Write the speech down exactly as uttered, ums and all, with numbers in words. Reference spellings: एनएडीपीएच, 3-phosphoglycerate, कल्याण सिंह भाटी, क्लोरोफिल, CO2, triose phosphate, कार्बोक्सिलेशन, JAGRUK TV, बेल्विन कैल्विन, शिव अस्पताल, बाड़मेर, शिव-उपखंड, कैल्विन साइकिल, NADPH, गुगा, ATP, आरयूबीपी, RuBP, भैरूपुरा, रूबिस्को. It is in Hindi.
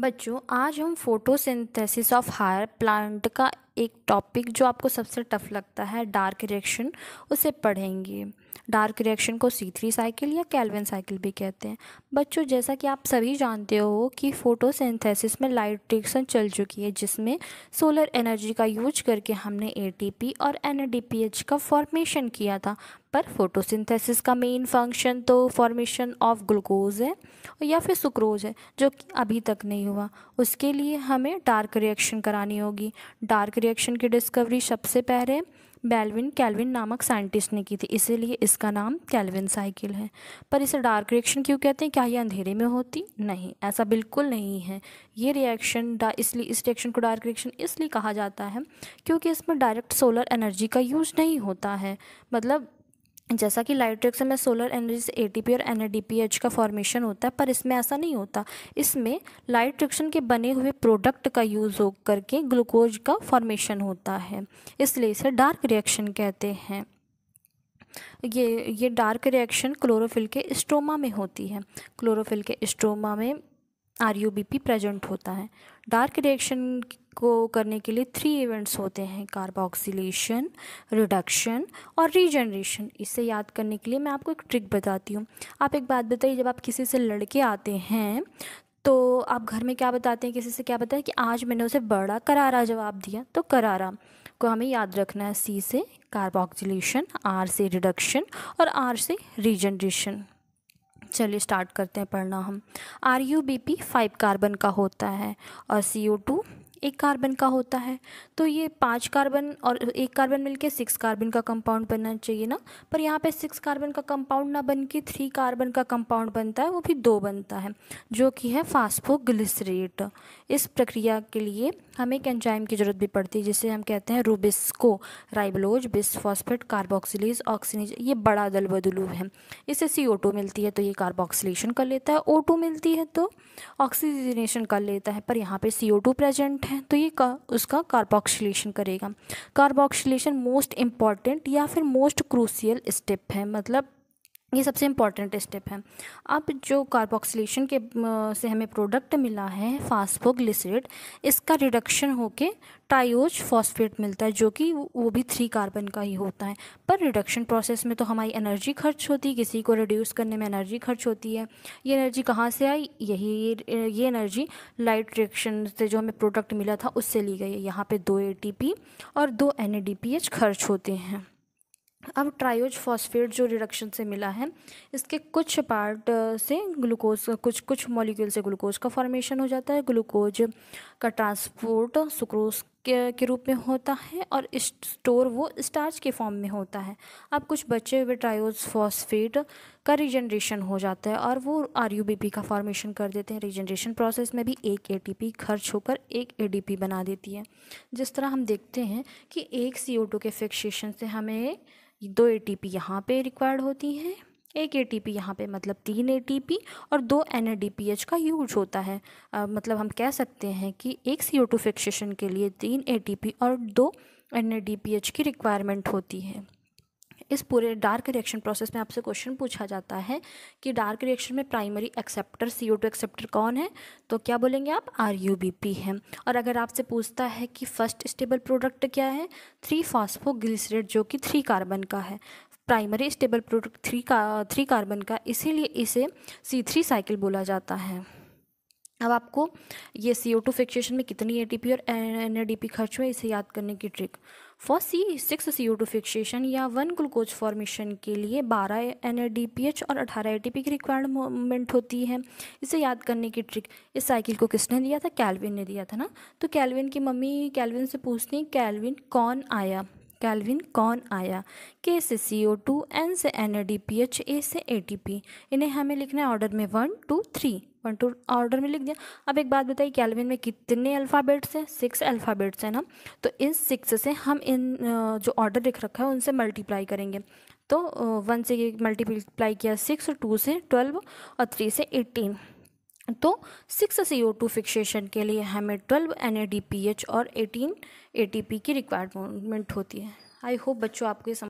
बच्चों आज हम फोटोसिंथेसिस ऑफ हायर प्लांट का एक टॉपिक जो आपको सबसे टफ लगता है डार्क रिएक्शन उसे पढ़ेंगे। डार्क रिएक्शन को सी थ्री साइकिल या कैल्विन साइकिल भी कहते हैं। बच्चों जैसा कि आप सभी जानते हो कि फोटोसिंथेसिस में लाइट रिएक्शन चल चुकी है जिसमें सोलर एनर्जी का यूज करके हमने एटीपी और एनएडीपीएच का फॉर्मेशन किया था। पर फोटोसिंथेसिस का मेन फंक्शन तो फॉर्मेशन ऑफ ग्लूकोज है या फिर सुक्रोज है जो अभी तक नहीं हुआ। उसके लिए हमें डार्क रिएक्शन करानी होगी। डार्क रिएक्शन की डिस्कवरी सबसे पहले बेल्विन कैल्विन नामक साइंटिस्ट ने की थी, इसीलिए इसका नाम कैल्विन साइकिल है। पर इसे डार्क रिएक्शन क्यों कहते हैं? क्या ये अंधेरे में होती? नहीं, ऐसा बिल्कुल नहीं है। ये रिएक्शन इसलिए इस रिएक्शन को डार्क रिएक्शन इसलिए कहा जाता है क्योंकि इसमें डायरेक्ट सोलर एनर्जी का यूज नहीं होता है। मतलब जैसा कि लाइट रिएक्शन में सोलर एनर्जी से एटीपी और एनएडीपीएच का फॉर्मेशन होता है, पर इसमें ऐसा नहीं होता। इसमें लाइट रिएक्शन के बने हुए प्रोडक्ट का यूज़ हो करके ग्लूकोज का फॉर्मेशन होता है, इसलिए इसे डार्क रिएक्शन कहते हैं। ये ये डार्क रिएक्शन क्लोरोफिल के स्ट्रोमा में होती है। क्लोरोफिल के स्ट्रोमा में आरयूबीपी प्रेजेंट होता है। डार्क रिएक्शन को करने के लिए थ्री इवेंट्स होते हैं, कार्बोक्सिलेशन, रिडक्शन और रीजनरेशन। इसे याद करने के लिए मैं आपको एक ट्रिक बताती हूँ। आप एक बात बताइए, जब आप किसी से लड़के आते हैं तो आप घर में क्या बताते हैं? किसी से क्या बताएं कि आज मैंने उसे बड़ा करारा जवाब दिया। तो करारा को हमें याद रखना है, सी से कार्बोक्सिलेशन, आर से रिडक्शन और आर से रीजनरेशन। चलिए स्टार्ट करते हैं पढ़ना हम। R U B P five carbon का होता है और सी ओ टू एक कार्बन का होता है, तो ये पाँच कार्बन और एक कार्बन मिलके सिक्स कार्बन का कंपाउंड बनना चाहिए ना। पर यहाँ पे सिक्स कार्बन का कंपाउंड ना बन के थ्री कार्बन का कंपाउंड बनता है, वो भी दो बनता है जो कि है फास्फोग्लिसरेट। इस प्रक्रिया के लिए हमें एक एंजाइम की ज़रूरत भी पड़ती है जिसे हम कहते हैं रूबिस्को ribulose bisphosphate carboxylase oxygenase. ये बड़ा दल बदलू है। इससे सी ओ टू मिलती है तो ये कार्बोक्सिलेशन कर लेता है, ओ टू मिलती है तो ऑक्सीजनेशन कर लेता है। पर यहाँ पर सी ओ टू प्रेजेंट है तो ये का, उसका कार्बोक्सिलेशन करेगा। कार्बोक्सिलेशन मोस्ट इम्पॉर्टेंट या फिर मोस्ट क्रूशियल स्टेप है, मतलब ये सबसे इम्पॉर्टेंट स्टेप है। अब जो कार्बोक्सिलेशन के से हमें प्रोडक्ट मिला है फास्फोग्लिसरेट, इसका रिडक्शन होके ट्रायोज फॉस्फेट मिलता है जो कि वो भी थ्री कार्बन का ही होता है। पर रिडक्शन प्रोसेस में तो हमारी एनर्जी खर्च होती है, किसी को रिड्यूस करने में एनर्जी खर्च होती है। ये एनर्जी कहाँ से आई? यही ये, ये एनर्जी लाइट रिएक्शन से जो हमें प्रोडक्ट मिला था उससे ली गई है। यहाँ पे दो एटीपी और दो एनएडीपीएच खर्च होते हैं। अब ट्रायोज फॉस्फेट जो रिडक्शन से मिला है, इसके कुछ पार्ट से ग्लूकोज कुछ कुछ मॉलिक्यूल से ग्लूकोज का फॉर्मेशन हो जाता है। ग्लूकोज का ट्रांसपोर्ट सुक्रोज के, के रूप में होता है और स्टोर वो स्टार्च के फॉर्म में होता है। अब कुछ बचे हुए ट्रायोज फॉस्फेट का रीजनरेशन हो जाता है और वो आरयूबीपी का फॉर्मेशन कर देते हैं। रीजनरेशन प्रोसेस में भी एक एटीपी खर्च होकर एक एडीपी बना देती है। जिस तरह हम देखते हैं कि एक सीओ2 के फिक्सेशन से हमें दो एटीपी यहाँ पे रिक्वायर्ड होती हैं, एक एटीपी यहाँ पे, मतलब तीन एटीपी और दो एनएडीपीएच का यूज होता है। आ, मतलब हम कह सकते हैं कि एक सीओ2 फिक्सेशन के लिए तीन एटीपी और दो एनएडीपीएच की रिक्वायरमेंट होती है। इस पूरे डार्क रिएक्शन प्रोसेस में आपसे क्वेश्चन पूछा जाता है कि डार्क रिएक्शन में प्राइमरी एक्सेप्टर सीओ2 एक्सेप्टर कौन है, तो क्या बोलेंगे आप? आरयूबीपी है। और अगर आपसे पूछता है कि फर्स्ट स्टेबल प्रोडक्ट क्या है, थ्री फॉस्फोग्लिसरेट जो कि थ्री कार्बन का है, प्राइमरी स्टेबल प्रोडक्ट थ्री का थ्री कार्बन का, इसीलिए इसे सी थ्री साइकिल बोला जाता है। अब आपको ये सीओ2 फिक्सेशन में कितनी एटीपी और एनएडीपी खर्च हुए इसे याद करने की trick. For C six CO two fixation या वन ग्लूकोज फॉर्मेशन के लिए बारह एनएडीपीएच और अठारह एटीपी की रिक्वायरमेंट होती है। इसे याद करने की ट्रिक, इस साइकिल को किसने दिया था? कैल्विन ने दिया था ना। तो कैल्विन की मम्मी कैल्विन से पूछती है कैल्विन कौन आया, कैल्विन कौन आया। के से सीओ2, एन से एनएडीपीएच, ए से एटीपी। इन्हें हमें लिखना है ऑर्डर में one two three control order में लिख दिया। अब एक बात बताइए, कैल्विन में कितने अल्फ़ाबेट्स हैं? सिक्स अल्फ़ाबेट्स हैं ना, तो इन सिक्स से हम इन जो ऑर्डर लिख रखा है उनसे मल्टीप्लाई करेंगे। तो वन से ये मल्टीप्लाई किया सिक्स, टू से ट्वेल्व और थ्री से एटीन। तो सिक्स सीओ2 फिक्सेशन के लिए हमें ट्वेल्व एनएडीपीएच और एटीन एटीपी की रिक्वायरमेंट होती है। आई होप बच्चों आपको ये